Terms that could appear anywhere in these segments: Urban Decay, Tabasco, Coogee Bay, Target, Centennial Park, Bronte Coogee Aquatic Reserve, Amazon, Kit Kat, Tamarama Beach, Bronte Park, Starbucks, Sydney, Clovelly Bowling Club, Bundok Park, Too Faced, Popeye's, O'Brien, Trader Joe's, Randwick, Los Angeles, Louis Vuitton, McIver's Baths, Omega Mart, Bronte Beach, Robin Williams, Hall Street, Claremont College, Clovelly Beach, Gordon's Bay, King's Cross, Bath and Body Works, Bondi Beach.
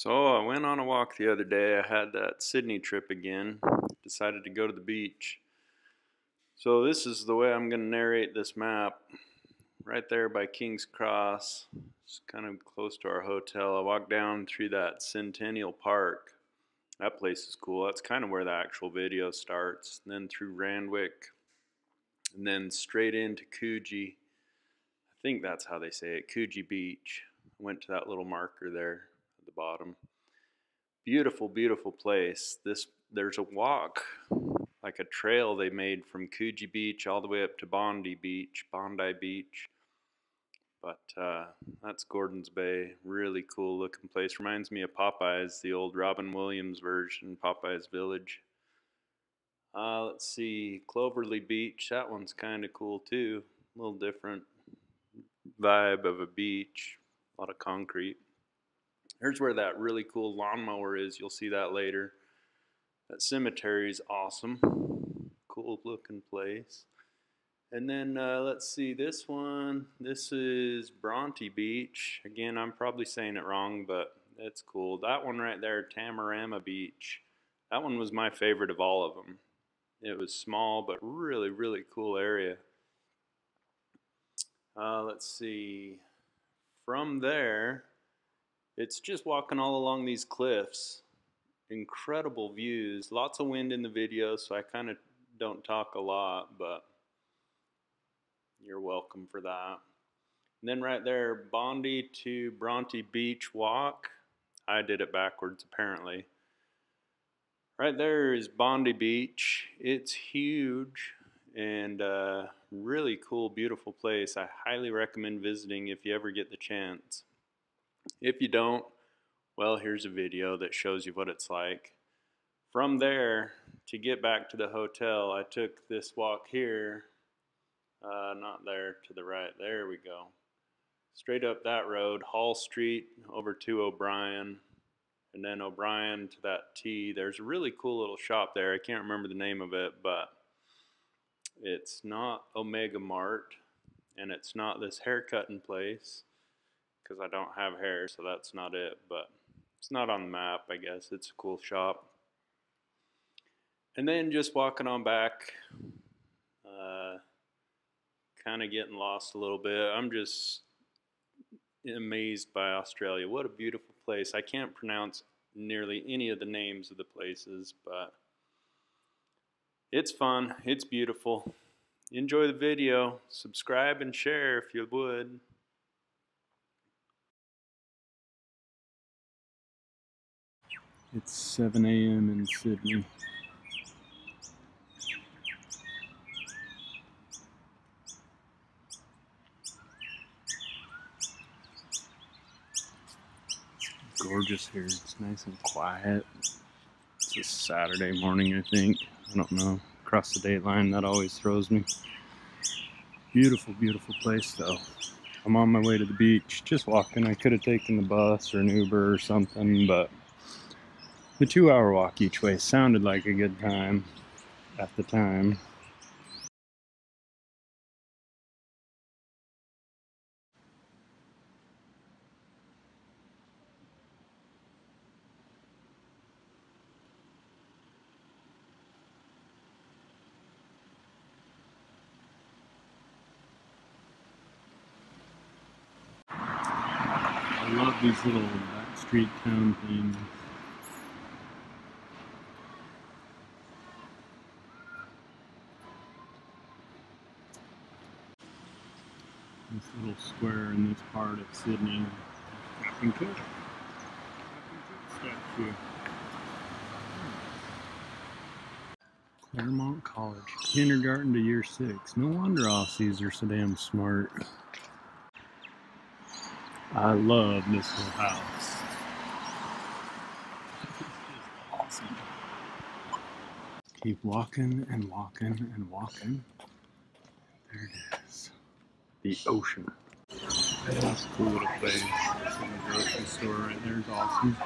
So I went on a walk the other day. I had that Sydney trip again. Decided to go to the beach. So this is the way I'm going to narrate this map. Right there by King's Cross. It's kind of close to our hotel. I walked down through that Centennial Park. That place is cool. That's kind of where the actual video starts. And then through Randwick. And then straight into Coogee. I think that's how they say it. Coogee Beach. I went to that little marker there at the bottom. Beautiful, beautiful place. There's a walk, like a trail they made from Coogee Beach all the way up to Bondi Beach. But that's Gordon's Bay. Really cool looking place. Reminds me of Popeye's, the old Robin Williams version, Popeye's Village. Let's see, Clovelly Beach. That one's kind of cool too. A little different vibe of a beach. A lot of concrete. Here's where that really cool lawnmower is. You'll see that later. That cemetery is awesome. Cool looking place. And then let's see this one. This is Bronte Beach. Again, I'm probably saying it wrong, but it's cool. That one right there, Tamarama Beach. That one was my favorite of all of them. It was small, but really, really cool area. Let's see. From there, it's just walking all along these cliffs. Incredible views. Lots of wind in the video, so I kind of don't talk a lot, but you're welcome for that. And then right there, Bondi to Bronte Beach walk. I did it backwards, apparently. Right there is Bondi Beach. It's huge and really cool, beautiful place. I highly recommend visiting if you ever get the chance. If you don't, well, here's a video that shows you what it's like. From there, to get back to the hotel, I took this walk here, not there, to the right. There we go. Straight up that road, Hall Street, over to O'Brien. And then O'Brien to that T. There's a really cool little shop there. I can't remember the name of it, but it's not Omega Mart, and it's not this haircutting place, because I don't have hair, so that's not it, but it's not on the map, I guess. It's a cool shop. And then just walking on back, kind of getting lost a little bit. I'm just amazed by Australia. What a beautiful place. I can't pronounce nearly any of the names of the places, but it's fun. It's beautiful. Enjoy the video. Subscribe and share if you would. It's 7 a.m. in Sydney. Gorgeous here. It's nice and quiet. It's a Saturday morning, I think. I don't know. Across the date line, that always throws me. Beautiful, beautiful place, though. I'm on my way to the beach, just walking. I could have taken the bus or an Uber or something, but the 2-hour walk each way sounded like a good time at the time. I love these little backstreet town things. This little square in this part of Sydney. Captain Cook. Captain Cook statue. Claremont College, kindergarten to year 6. No wonder Aussies are so damn smart. I love this little house. It's just awesome. Keep walking and walking and walking. There it is. The ocean. That's a cool little place. It's in the grocery store right there. It's awesome.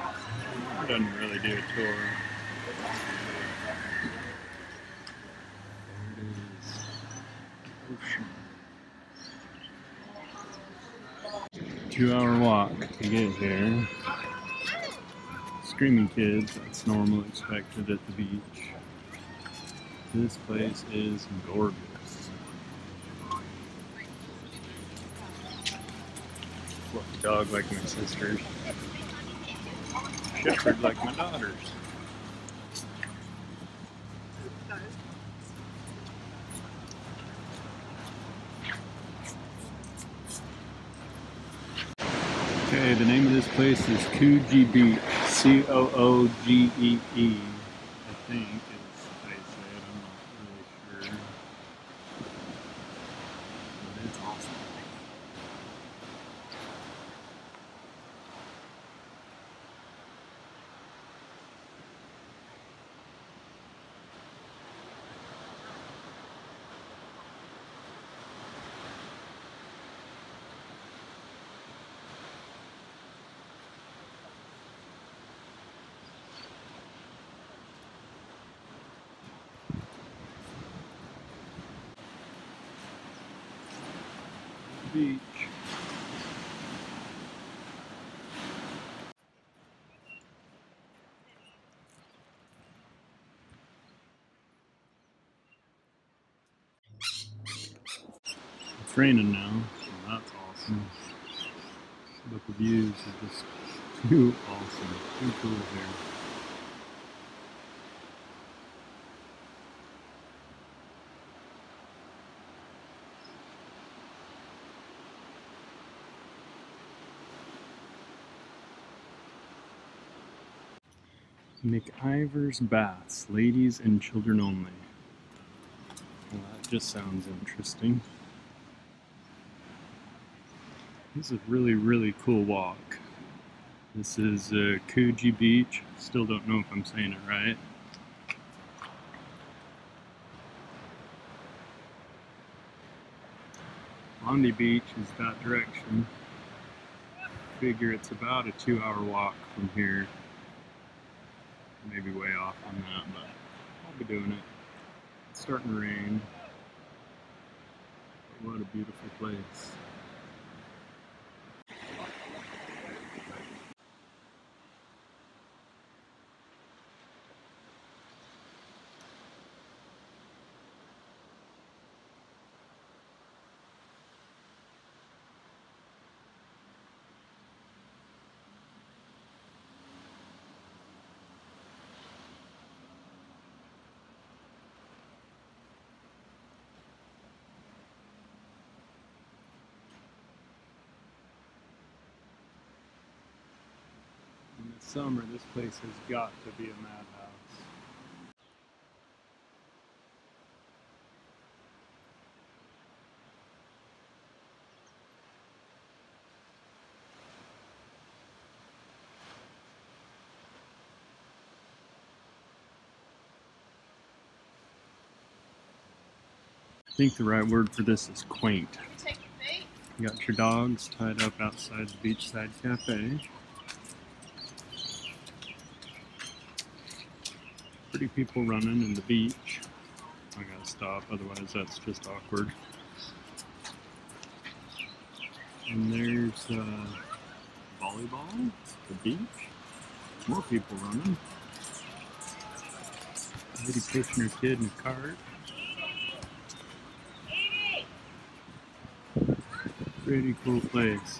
It doesn't really do a tour. There it is. Ocean. 2-hour walk to get here. screaming kids. That's normally expected at the beach. This place is gorgeous. Love the dog like my sister's. Shepherd like my daughter's. Okay, the name of this place is Coogee Beach. C-O-O-G-E-E, I think. Beach. It's raining now, so that's awesome. But the views are just too awesome, too cool here. McIver's Baths, ladies and children only. Well, that just sounds interesting. This is a really, really cool walk. This is Coogee Beach. Still don't know if I'm saying it right. Bondi Beach is that direction. I figure it's about a 2-hour walk from here. Maybe way off on that, but I'll be doing it. It's starting to rain. But what a beautiful place. Summer, this place has got to be a madhouse. I think the right word for this is quaint. You got your dogs tied up outside the Beachside Cafe. Pretty people running in the beach. I gotta stop, otherwise that's just awkward. And there's volleyball, the beach. More people running. A lady pushing her kid in a cart. Pretty cool place.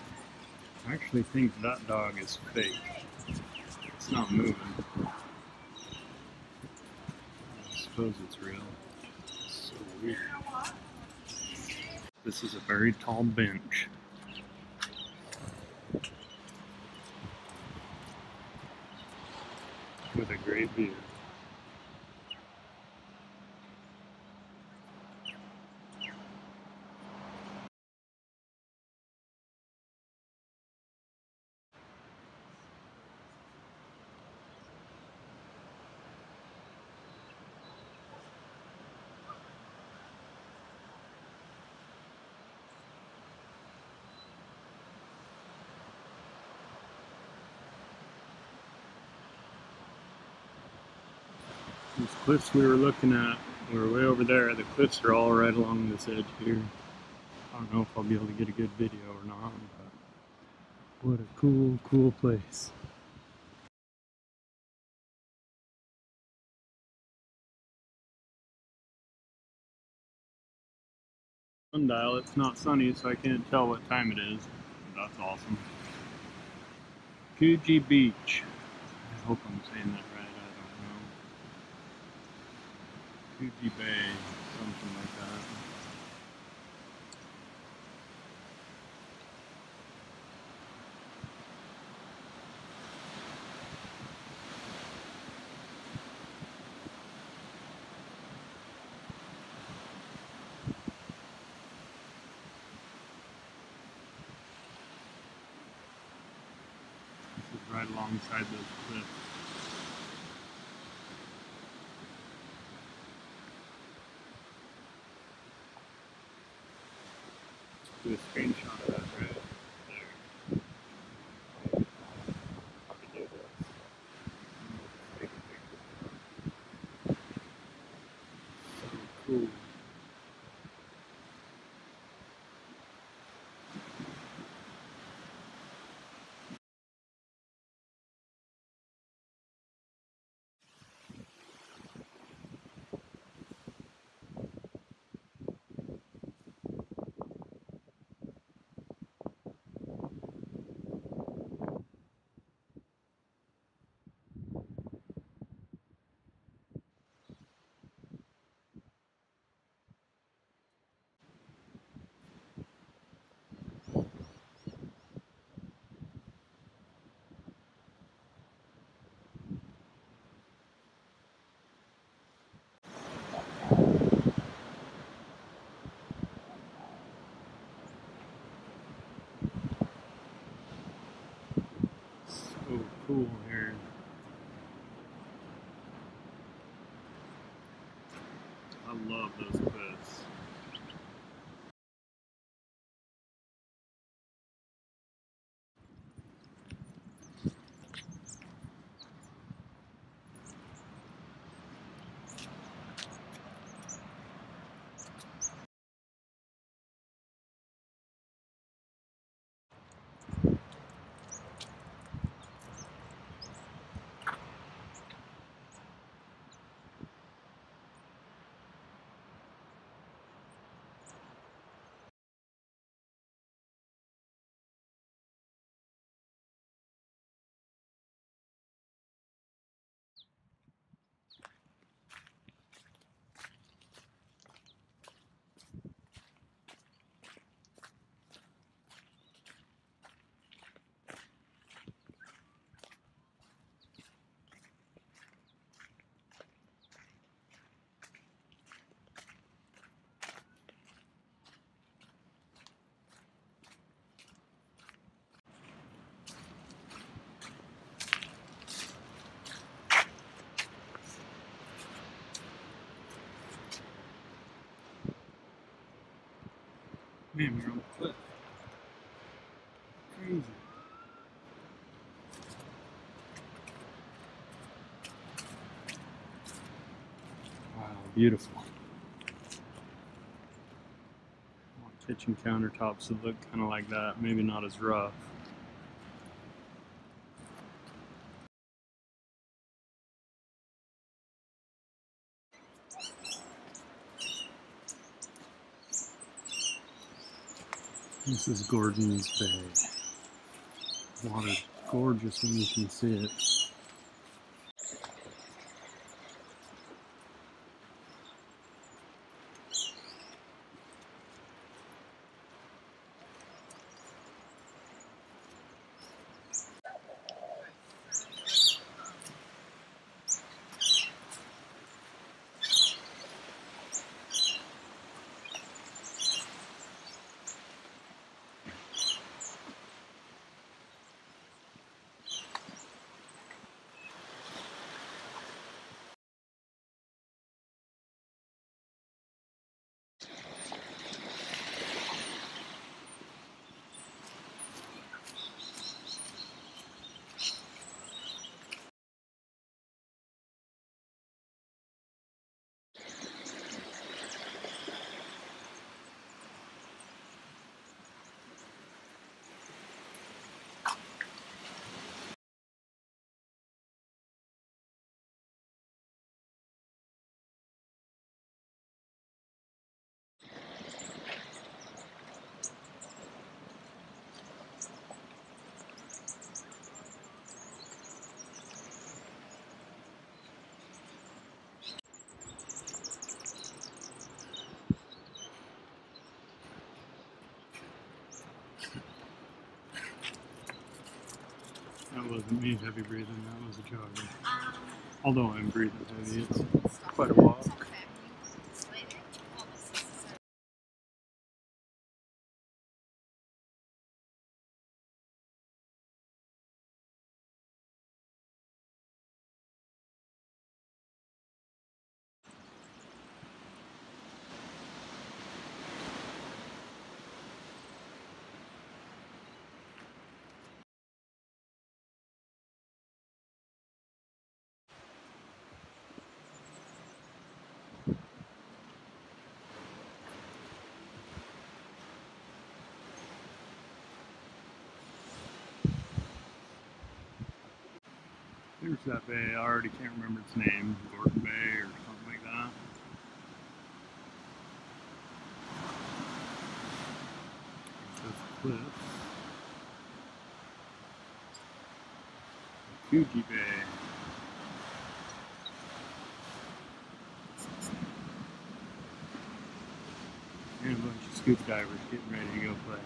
I actually think that dog is fake. It's not moving. I suppose it's real. It's so weird. This is a very tall bench. With a great view. These cliffs we were looking at, we were way over there. The cliffs are all right along this edge here. I don't know if I'll be able to get a good video or not, but what a cool, cool place. sundial. It's not sunny, so I can't tell what time it is. That's awesome. Coogee Beach. I hope I'm saying that right. I don't know. Coogee Bay, something like that. Right alongside those cliffs. Do a screenshot of that, right? Cool here. I love those cliffs. Man, you're on the cliff. Crazy. Wow, beautiful. Kitchen countertops that look kind of like that, maybe not as rough. This is Gordon's Bay. Water's gorgeous when you can see it. That wasn't me heavy breathing, that was a jogger. Although I'm breathing heavy, it's quite a walk. There's that bay, I already can't remember its name, Gordon Bay or something like that. That's cliffs. Coogee Bay. And a bunch of scuba divers getting ready to go play.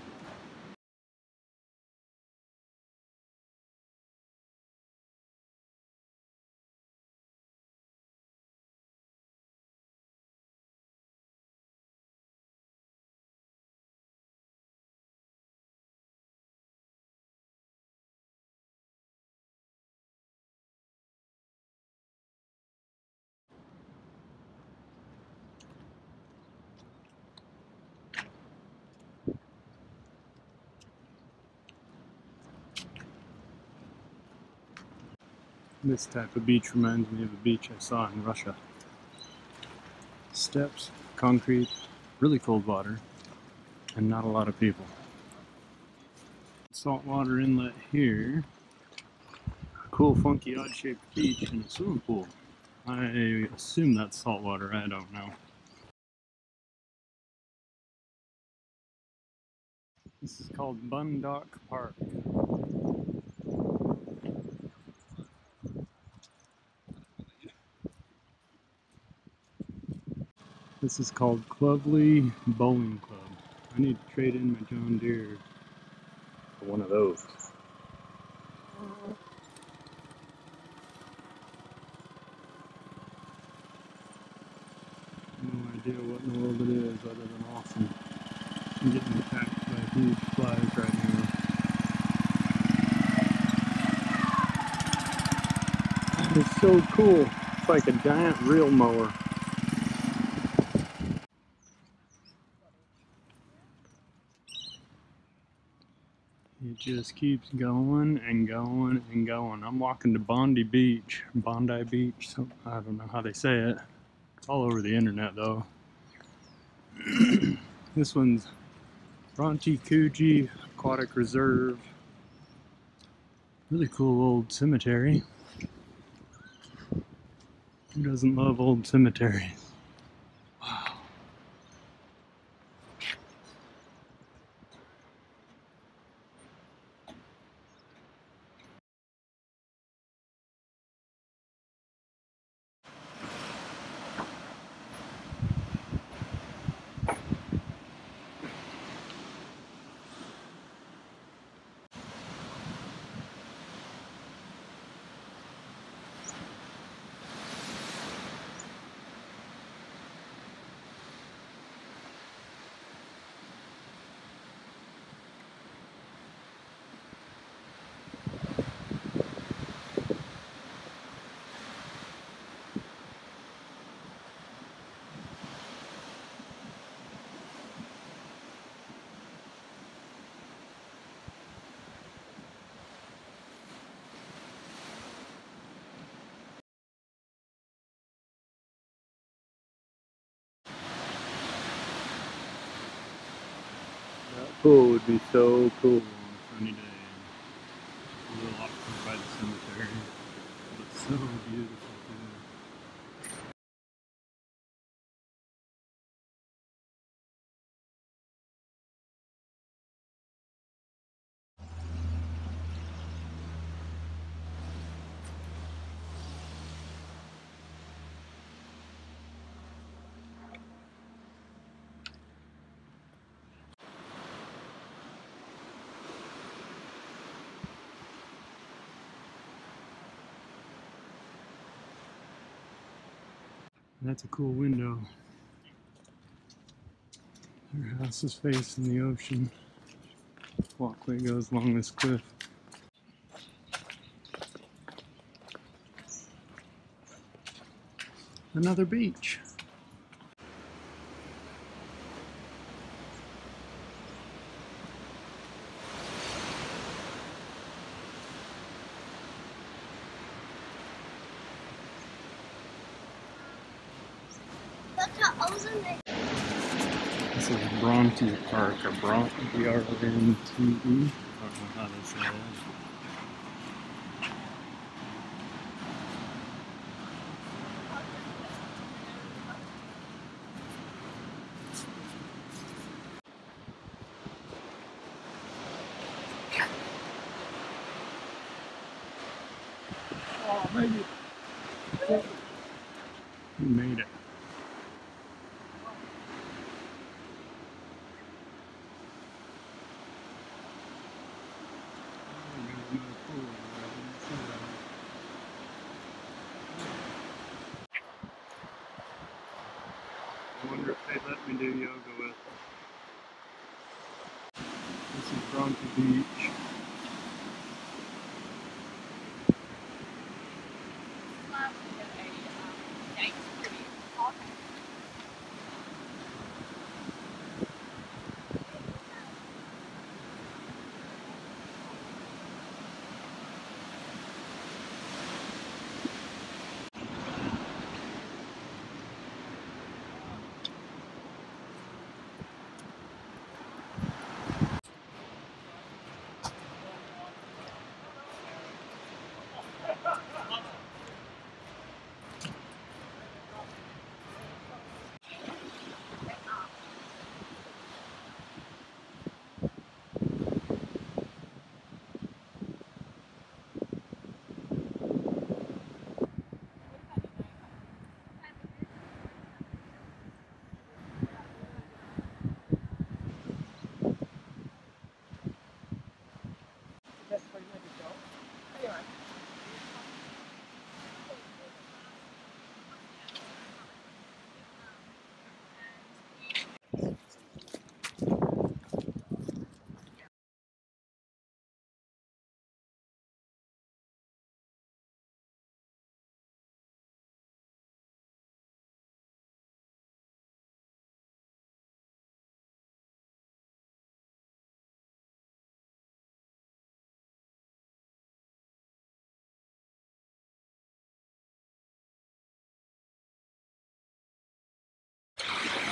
This type of beach reminds me of a beach I saw in Russia. Steps, concrete, really cold water, and not a lot of people. Saltwater inlet here. A cool, funky, odd-shaped beach and a swimming pool. I assume that's saltwater, I don't know. This is called Bundok Park. This is called Clovelly Bowling Club. I need to trade in my John Deere for one of those. No idea what in the world it is other than awesome. I'm getting attacked by huge flies right now. That is so cool. It's like a giant reel mower. It just keeps going and going and going. I'm walking to Bondi Beach, so I don't know how they say it. It's all over the internet though. This one's Bronte Coogee Aquatic Reserve. Really cool old cemetery. Who doesn't love old cemeteries? Pool would be so cool on a sunny day. A little off by the cemetery. It's so beautiful. That's a cool window. Their house is facing the ocean. Walkway goes along this cliff. Another beach. This is Bronte Park, or Bronte, B-R-O-N-T-E. I don't know how to say that. Oh, I made it. You made it. I wonder if they let me do yoga with them. This is Bronte Beach.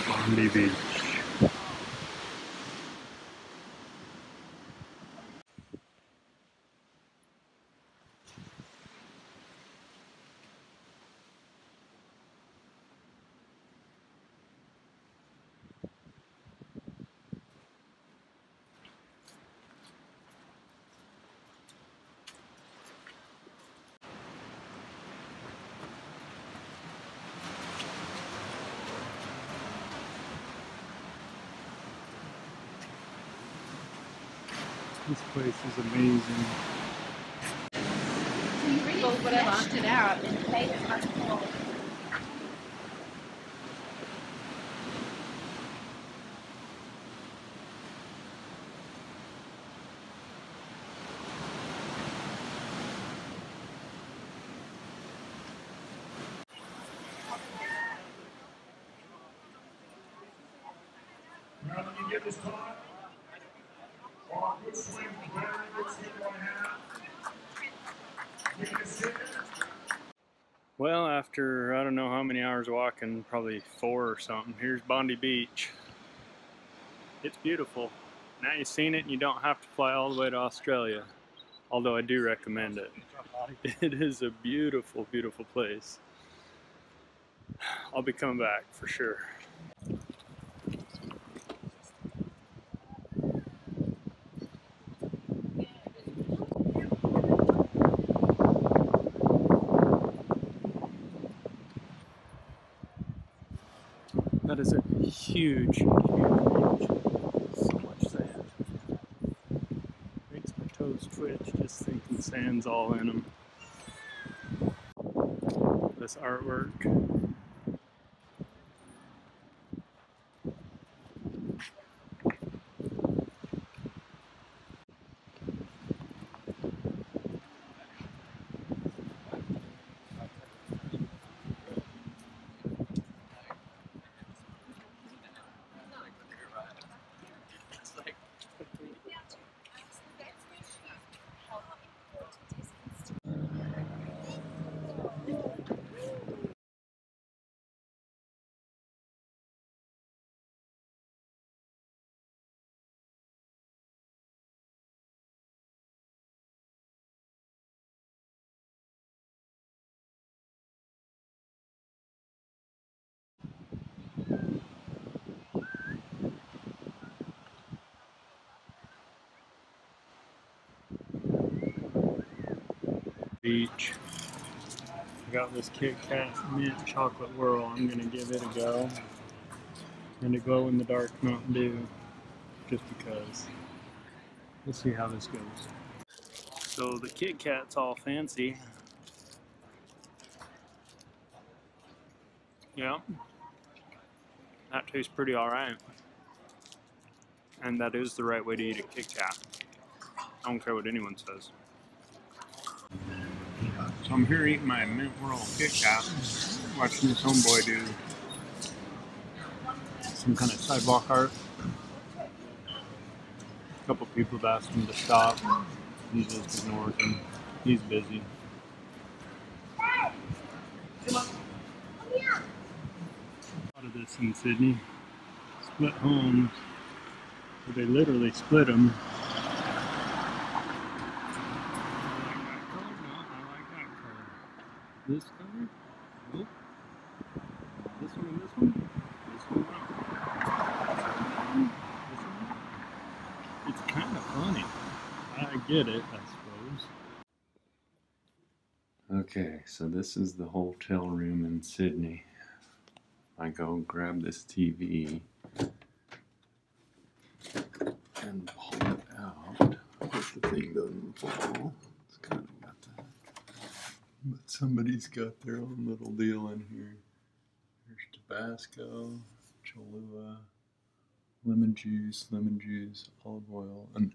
Bondi Beach. This place is amazing. We really fleshed it out and made it much more. Now let me get this car. Well, after I don't know how many hours walking, probably 4 or something, here's Bondi Beach. It's beautiful. Now you've seen it and you don't have to fly all the way to Australia. Although I do recommend it. It is a beautiful, beautiful place. I'll be coming back for sure. That is a huge, huge, huge, so much sand. Makes my toes twitch just thinking sand's all in them. This artwork Beach. I got this Kit Kat mint chocolate whirl. I'm gonna give it a go. And a glow in the dark Mountain Dew, just because. Let's see how this goes. So the Kit Kat's all fancy. Yeah, that tastes pretty alright. And that is the right way to eat a Kit Kat. I don't care what anyone says. So I'm here eating my mint whirl Kit Kat, watching this homeboy do some kind of sidewalk art. A couple people have asked him to stop. He just ignores him. He's busy. A lot of this in Sydney. Split homes. They literally split them. This color? Nope. This one and this one? This one? This one? It's kind of funny. I get it, I suppose. Okay, so this is the hotel room in Sydney. I go grab this TV and pull it out. I hope the thing doesn't fall. It's kind of got that. But somebody's got their own little deal in here. There's Tabasco, Cholula, lemon juice, olive oil, and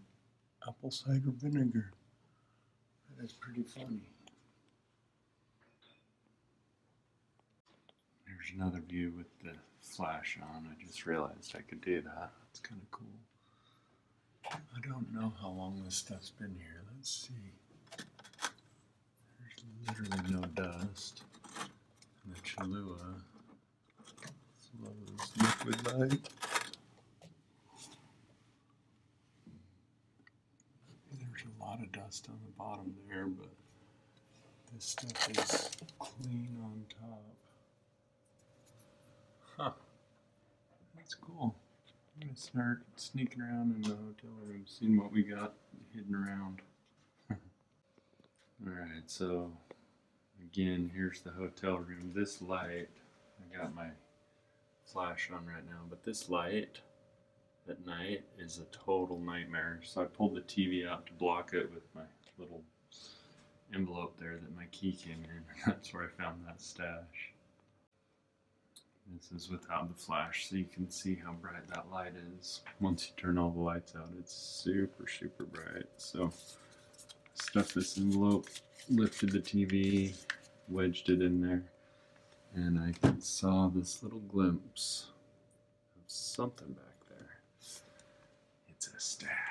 apple cider vinegar. That is pretty funny. There's another view with the flash on. I just realized I could do that. It's kind of cool. I don't know how long this stuff's been here. Let's see. Literally no dust. And the Cholula. Some of this liquid light. There's a lot of dust on the bottom there, but this stuff is clean on top. Huh. That's cool. I'm gonna start sneaking around in the hotel room, seeing what we got hidden around. Alright, so again, here's the hotel room. This light, I got my flash on right now, but this light at night is a total nightmare. So I pulled the TV out to block it with my little envelope there that my key came in. That's where I found that stash. This is without the flash, so you can see how bright that light is. Once you turn all the lights out, it's super, super bright. So stuffed this envelope, lifted the TV, wedged it in there, and I saw this little glimpse of something back there. It's a stash.